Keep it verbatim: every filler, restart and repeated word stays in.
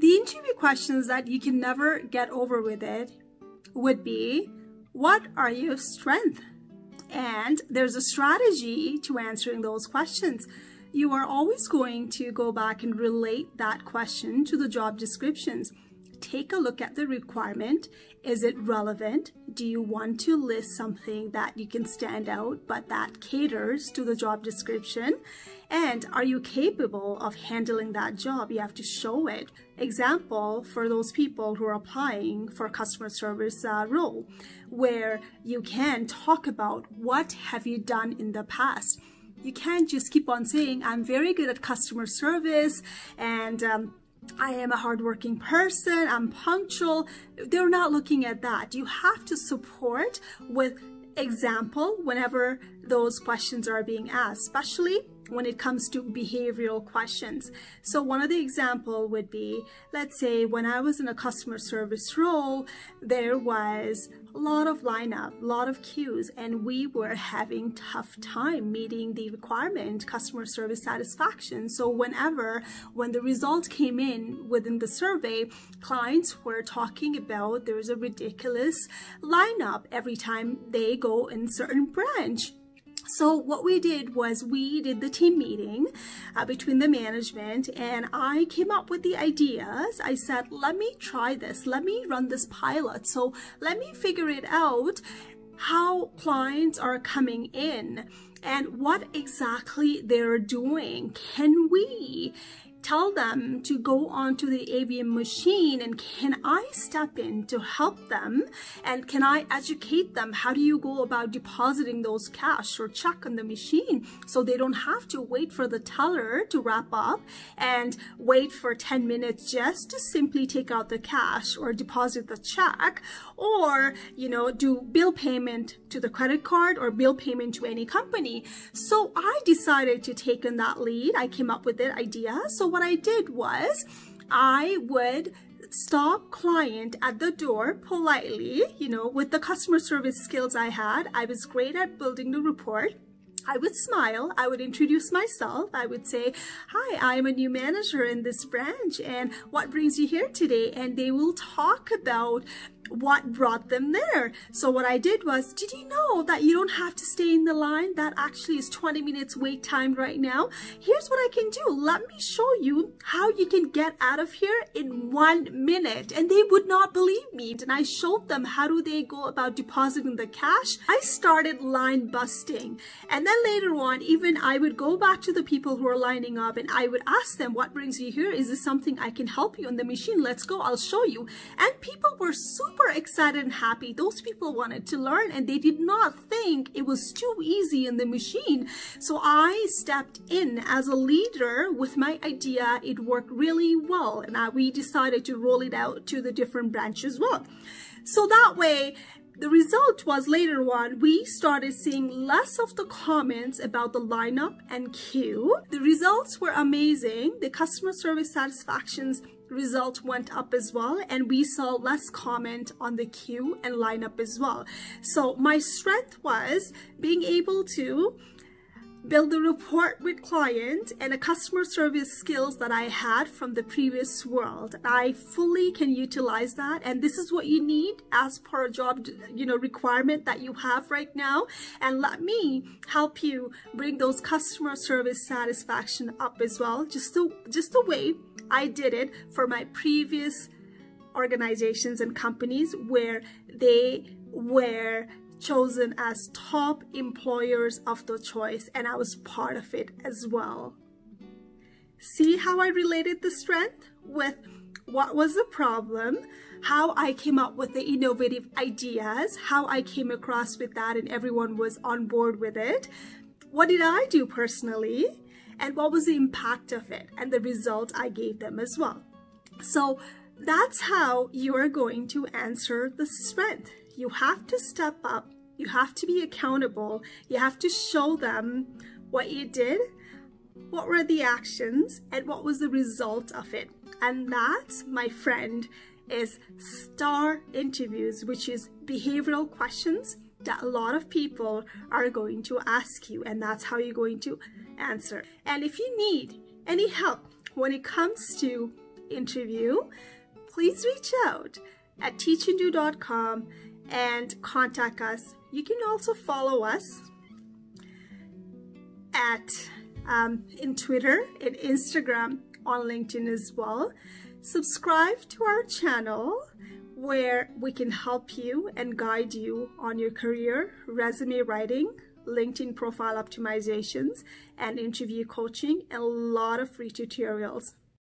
The interview questions that you can never get over with it would be, what are your strengths? And there's a strategy to answering those questions. You are always going to go back and relate that question to the job descriptions. Take a look at the requirement. Is it relevant? Do you want to list something that you can stand out but that caters to the job description? And are you capable of handling that job? You have to show it. Example for those people who are applying for a customer service uh, role, where you can talk about what have you done in the past. You can't just keep on saying, I'm very good at customer service and um, I am a hardworking person, I'm punctual. They're not looking at that. You have to support with example whenever those questions are being asked, especially when it comes to behavioral questions. So one of the examples would be, let's say when I was in a customer service role, there was a lot of lineup, a lot of queues, and we were having tough time meeting the requirement, customer service satisfaction. So whenever, when the result came in within the survey, clients were talking about there was a ridiculous lineup every time they go in certain branch. So what we did was we did the team meeting uh, between the management, and I came up with the ideas. I said, let me try this. Let me run this pilot. So let me figure it out how clients are coming in and what exactly they're doing. Can we tell them to go onto the A T M machine, and can I step in to help them, and can I educate them? How do you go about depositing those cash or check on the machine so they don't have to wait for the teller to wrap up and wait for ten minutes just to simply take out the cash or deposit the check, or you know, do bill payment to the credit card or bill payment to any company? So I decided to take on that lead. I came up with the idea. So what I did was I would stop client at the door politely, you know, with the customer service skills I had. I was great at building the rapport. I would smile, I would introduce myself, I would say, hi, I'm a new manager in this branch, and what brings you here today? And they will talk about what brought them there. So what I did was, did you know that you don't have to stay in the line? That actually is twenty minutes wait time right now. Here's what I can do. Let me show you how you can get out of here in one minute. And they would not believe me. And I showed them how do they go about depositing the cash. I started line busting. And then later on, even I would go back to the people who are lining up and I would ask them, what brings you here? Is this something I can help you on the machine? Let's go. I'll show you. And people were super excited and happy. Those people wanted to learn, and they did not think it was too easy in the machine. So I stepped in as a leader with my idea. It worked really well, and I, we decided to roll it out to the different branches as well. So that way, the result was later on, we started seeing less of the comments about the lineup and queue. The results were amazing. The customer service satisfactions result went up as well, and we saw less comment on the queue and lineup as well. So my strength was being able to build a rapport with client and a customer service skills that I had from the previous world. I fully can utilize that, and this is what you need as per a job, you know, requirement that you have right now. And let me help you bring those customer service satisfaction up as well, just the, just the way I did it for my previous organizations and companies where they were chosen as top employers of the choice, and I was part of it as well. See how I related the strength with what was the problem, how I came up with the innovative ideas, how I came across with that and everyone was on board with it, what did I do personally, and what was the impact of it and the result I gave them as well. So that's how you are going to answer the strength. You have to step up, you have to be accountable, you have to show them what you did, what were the actions, and what was the result of it. And that, my friend, is STAR interviews, which is behavioral questions that a lot of people are going to ask you, and that's how you're going to answer. And if you need any help when it comes to interview, please reach out at teach ndo dot com and contact us. You can also follow us at um, in Twitter and Instagram, on LinkedIn as well. Subscribe to our channel where we can help you and guide you on your career, resume writing, LinkedIn profile optimizations, and interview coaching, and a lot of free tutorials.